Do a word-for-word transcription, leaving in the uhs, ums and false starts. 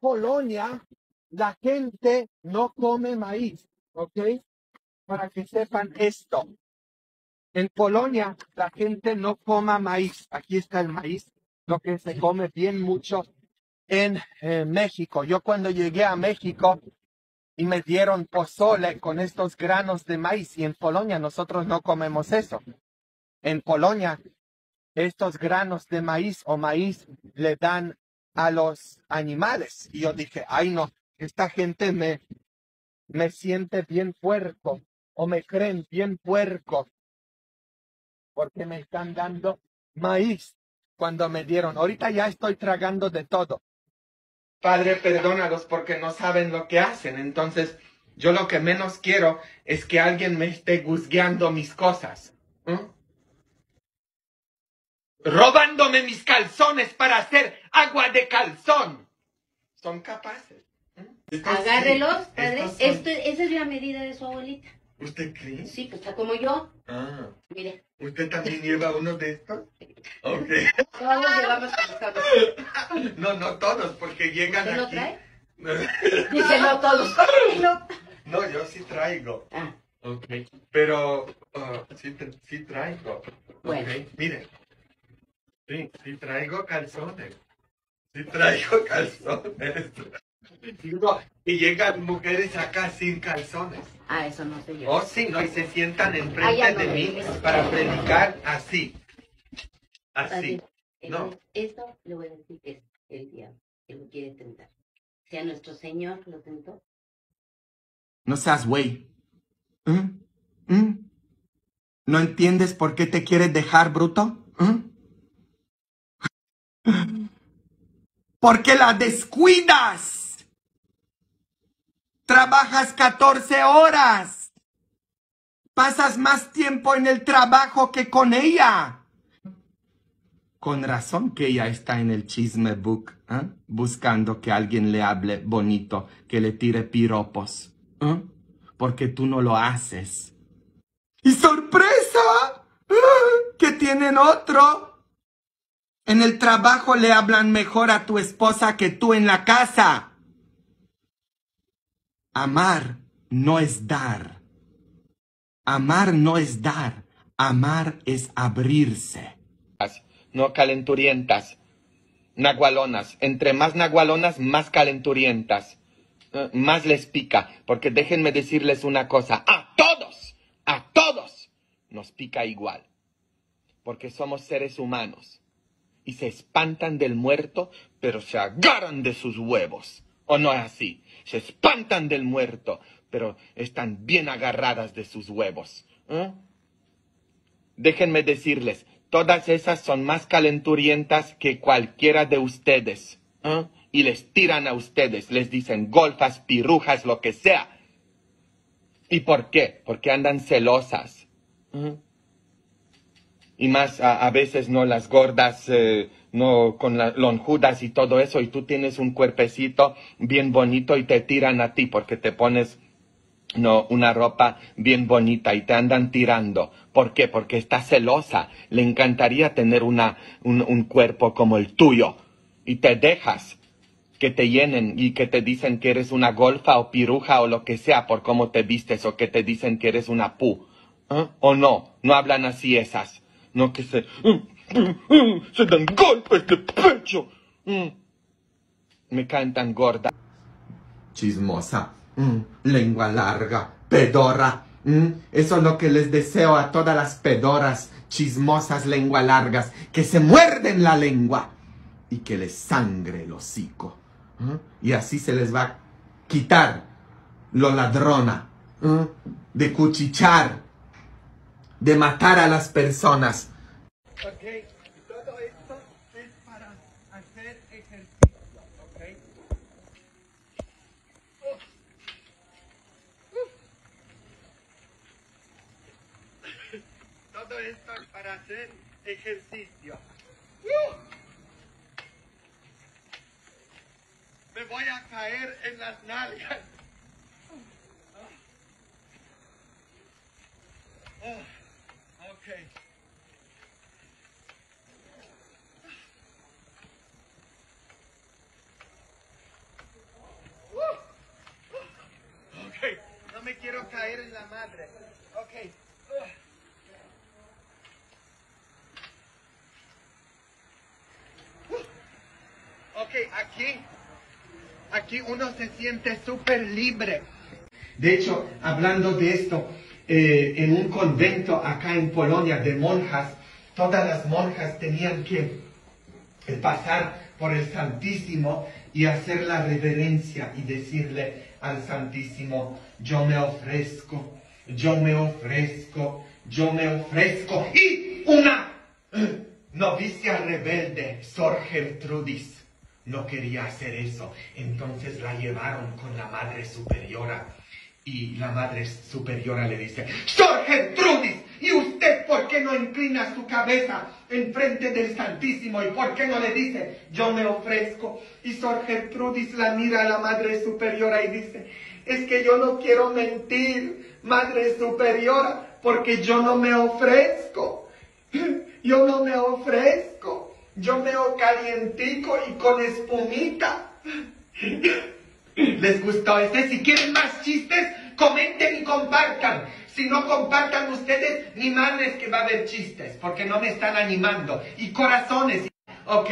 Polonia la gente no come maíz, ¿ok? Para que sepan esto. En Polonia la gente no coma maíz. Aquí está el maíz, lo que se come bien mucho en eh, México. Yo cuando llegué a México y me dieron pozole con estos granos de maíz, y en Polonia nosotros no comemos eso. En Polonia estos granos de maíz o maíz le dan a los animales. Y yo dije, ay no, esta gente me, me siente bien puerco, o me creen bien puerco, porque me están dando maíz cuando me dieron. Ahorita ya estoy tragando de todo. Padre, perdónalos porque no saben lo que hacen. Entonces, yo lo que menos quiero es que alguien me esté juzgando mis cosas. ¿Mm? Robándome mis calzones para hacer agua de calzón. Son capaces. ¿Mm? Agárrelos, padre. Son... Esto, esa es la medida de su abuelita. ¿Usted cree? Sí, pues está como yo. Ah. Mire. ¿Usted también lleva uno de estos? Ok. Todos llevamos a los No, no todos, porque llegan aquí. ¿Usted lo trae? Dice no todos. No. No, yo sí traigo. Ah. Ok. Pero uh, sí, sí traigo. Bueno. Okay. Mire. Sí, sí traigo calzones, sí traigo calzones. No, y llegan mujeres acá sin calzones. Ah, eso no sé yo. Oh, sí, no, y se sientan enfrente ah, no, de no, mí no, para predicar así, así, ¿no? Esto le voy a decir que es el diablo que lo quiere tentar. Si a nuestro Señor lo tentó. No seas güey. ¿Mm? ¿Mm? ¿No entiendes por qué te quieres dejar, bruto? ¿Mm? Porque la descuidas. Trabajas catorce horas. Pasas más tiempo en el trabajo que con ella. Con razón que ella está en el chisme book, ¿eh? Buscando que alguien le hable bonito, que le tire piropos, ¿eh? Porque tú no lo haces. ¡Y sorpresa! ¡Que tienen otro! En el trabajo le hablan mejor a tu esposa que tú en la casa. Amar no es dar. Amar no es dar. Amar es abrirse. No calenturientas. Nagualonas. Entre más nagualonas, más calenturientas. Más les pica. Porque déjenme decirles una cosa. A todos, a todos nos pica igual. Porque somos seres humanos. Y se espantan del muerto, pero se agarran de sus huevos. ¿O no es así? Se espantan del muerto, pero están bien agarradas de sus huevos. ¿Eh? Déjenme decirles, todas esas son más calenturientas que cualquiera de ustedes. ¿Eh? Y les tiran a ustedes, les dicen golfas, pirujas, lo que sea. ¿Y por qué? Porque andan celosas. ¿Eh? Y más a, a veces, ¿no? Las gordas, eh, no con las lonjudas y todo eso. Y tú tienes un cuerpecito bien bonito y te tiran a ti porque te pones, ¿no? Una ropa bien bonita y te andan tirando. ¿Por qué? Porque está celosa. Le encantaría tener una, un, un cuerpo como el tuyo. Y te dejas que te llenen y que te dicen que eres una golfa o piruja o lo que sea por cómo te vistes. O que te dicen que eres una pu. ¿Eh? O no, no hablan así esas. No que se... Uh, uh, uh, se dan golpes de pecho. Uh, me cantan gorda. Chismosa. Uh, lengua larga. Pedora. Uh, eso es lo que les deseo a todas las pedoras, chismosas, lengua largas. Que se muerden la lengua. Y que les sangre el hocico. Uh, y así se les va a quitar lo ladrona. Uh, de cuchichar. De matar a las personas. Ok, todo esto es para hacer ejercicio, ok. Uh. Uh. Todo esto es para hacer ejercicio. Uh. Me voy a caer en las nalgas. Uh. Uh. Okay. eres la madre. Ok. Ok, aquí, aquí uno se siente súper libre. De hecho, hablando de esto, eh, en un convento acá en Polonia de monjas, todas las monjas tenían que pasar por el Santísimo y hacer la reverencia y decirle al Santísimo: yo me ofrezco, yo me ofrezco, yo me ofrezco. Y una novicia rebelde, Sor Gertrudis, no quería hacer eso. Entonces la llevaron con la Madre Superiora. Y la Madre Superiora le dice: Sor Gertrudis, ¿y usted por qué no inclina su cabeza enfrente del Santísimo? ¿Y por qué no le dice: yo me ofrezco? Y Sor Gertrudis la mira a la Madre Superiora y dice: es que yo no quiero mentir, Madre Superiora, porque yo no me ofrezco. Yo no me ofrezco. Yo me calientico y con espumita. ¿Les gustó este? Si quieren más chistes, comenten y compartan. Si no compartan ustedes, ni madres que va a haber chistes, porque no me están animando. Y corazones, ¿ok?